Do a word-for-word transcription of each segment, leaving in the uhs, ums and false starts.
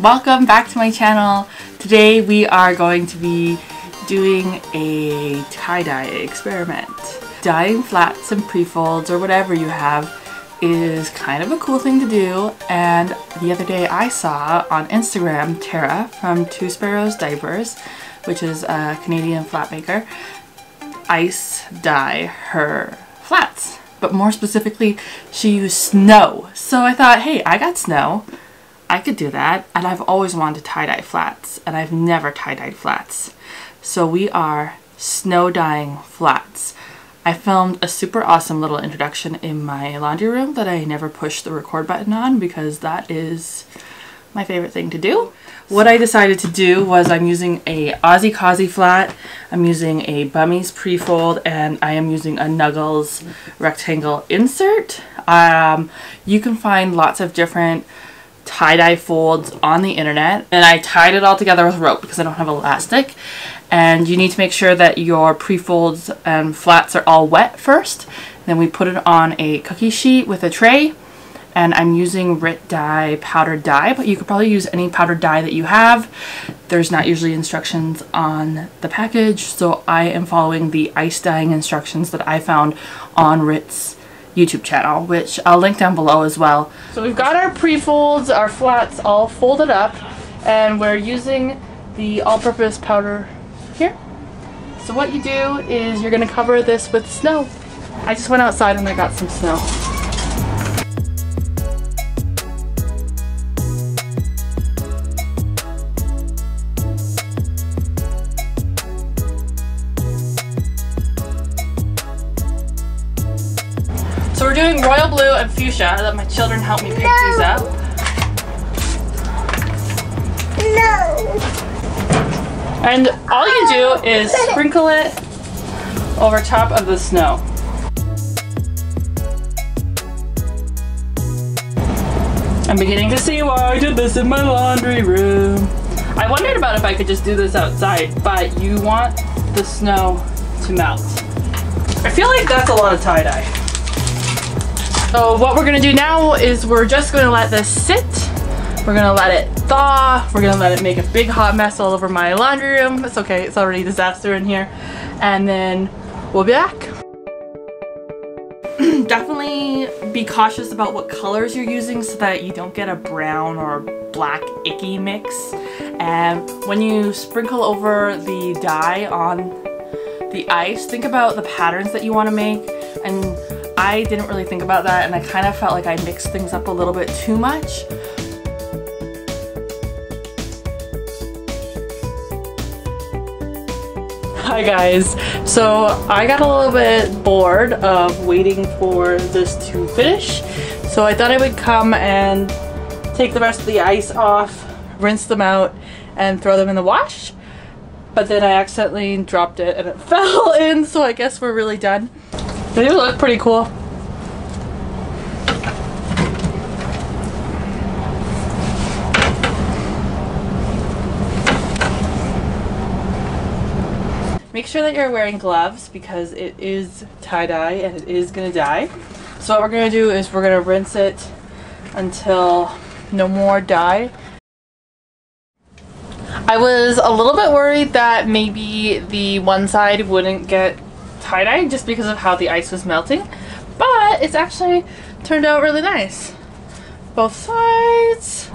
Welcome back to my channel. Today we are going to be doing a tie-dye experiment. Dyeing flats and pre-folds or whatever you have is kind of a cool thing to do, and the other day I saw on Instagram Tara from Two Sparrows Diapers, which is a Canadian flat maker, ice dye her flats. But more specifically, she used snow. So I thought, hey, I got snow. I could do that, and I've always wanted to tie-dye flats, and I've never tie-dyed flats. So we are snow dyeing flats. I filmed a super awesome little introduction in my laundry room that I never pushed the record button on because that is my favorite thing to do. What I decided to do was I'm using a Osocozy flat, I'm using a Bummies pre-fold, and I am using a Nuggles rectangle insert. Um, you can find lots of different tie-dye folds on the internet, and I tied it all together with rope because I don't have elastic. And you need to make sure that your pre-folds and flats are all wet first. Then we put it on a cookie sheet with a tray, and I'm using Rit dye powdered dye, but you could probably use any powdered dye that you have. There's not usually instructions on the package, so I am following the ice dyeing instructions that I found on Rit's YouTube channel, which I'll link down below as well. So we've got our pre-folds, our flats all folded up, and we're using the all-purpose powder here. So what you do is you're gonna cover this with snow. I just went outside and I got some snow. So we're doing royal blue and fuchsia. Let my children help me pick no. these up. No. And all you do is sprinkle it over top of the snow. I'm beginning to see why I did this in my laundry room. I wondered about if I could just do this outside, but you want the snow to melt. I feel like that's a lot of tie-dye. So what we're gonna do now is we're just gonna let this sit. We're gonna let it thaw. We're gonna let it make a big hot mess all over my laundry room. It's okay, it's already a disaster in here. And then we'll be back. Definitely be cautious about what colors you're using so that you don't get a brown or black icky mix. And when you sprinkle over the dye on the ice, think about the patterns that you wanna make. And I didn't really think about that, and I kind of felt like I mixed things up a little bit too much. Hi guys, so I got a little bit bored of waiting for this to finish, so I thought I would come and take the rest of the ice off, rinse them out, and throw them in the wash. But then I accidentally dropped it and it fell in, so I guess we're really done. They do look pretty cool. Make sure that you're wearing gloves because it is tie-dye and it is gonna dye. So what we're gonna do is we're gonna rinse it until no more dye. I was a little bit worried that maybe the one side wouldn't get tie-dye just because of how the ice was melting, but it's actually turned out really nice. Both sides.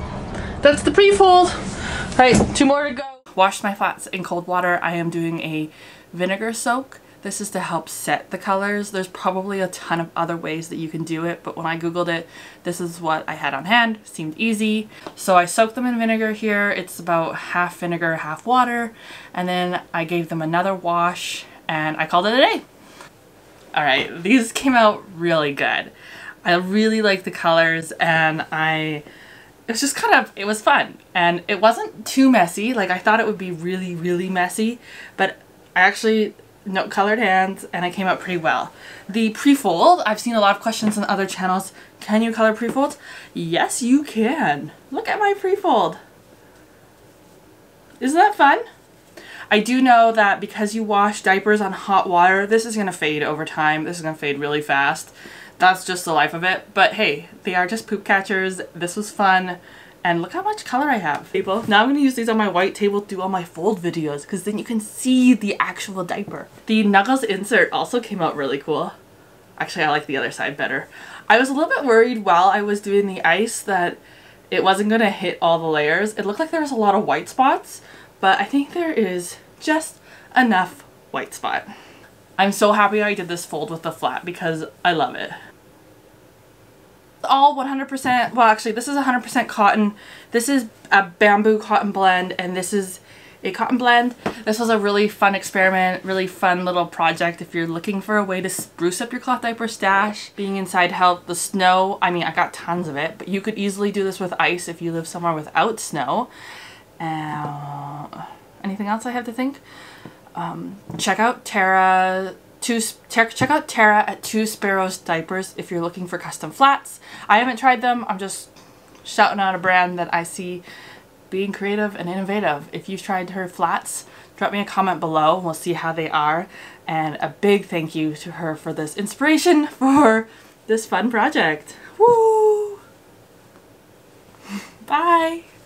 That's the pre-fold. All right, two more to go. Washed my flats in cold water. I am doing a vinegar soak. This is to help set the colors. There's probably a ton of other ways that you can do it, but when I googled it, this is what I had on hand. It seemed easy. So I soaked them in vinegar here. It's about half vinegar, half water, and then I gave them another wash and I called it a day. All right, these came out really good. I really like the colors, and I, it was just kind of, it was fun. And it wasn't too messy. Like I thought it would be really, really messy, but I actually, no colored hands, and I came out pretty well. The pre-fold, I've seen a lot of questions on other channels. Can you color pre-fold? Yes, you can. Look at my pre-fold. Isn't that fun? I do know that because you wash diapers on hot water, this is gonna fade over time. This is gonna fade really fast. That's just the life of it. But hey, they are just poop catchers. This was fun. And look how much color I have. People. Now I'm gonna use these on my white table to do all my fold videos, because then you can see the actual diaper. The Nuggles insert also came out really cool. Actually, I like the other side better. I was a little bit worried while I was doing the ice that it wasn't gonna hit all the layers. It looked like there was a lot of white spots, but I think there is just enough white spot. I'm so happy I did this fold with the flat because I love it. All one hundred percent, well actually this is one hundred percent cotton. This is a bamboo cotton blend and this is a cotton blend. This was a really fun experiment, really fun little project if you're looking for a way to spruce up your cloth diaper stash. Being inside helped. The snow, I mean I got tons of it, but you could easily do this with ice if you live somewhere without snow. Uh, anything else I have to think? Um, check out Tara. Two, check out Tara at Two Sparrows Diapers if you're looking for custom flats. I haven't tried them. I'm just shouting out a brand that I see being creative and innovative. If you've tried her flats, drop me a comment below. We'll see how they are. And a big thank you to her for this inspiration for this fun project. Woo! Bye!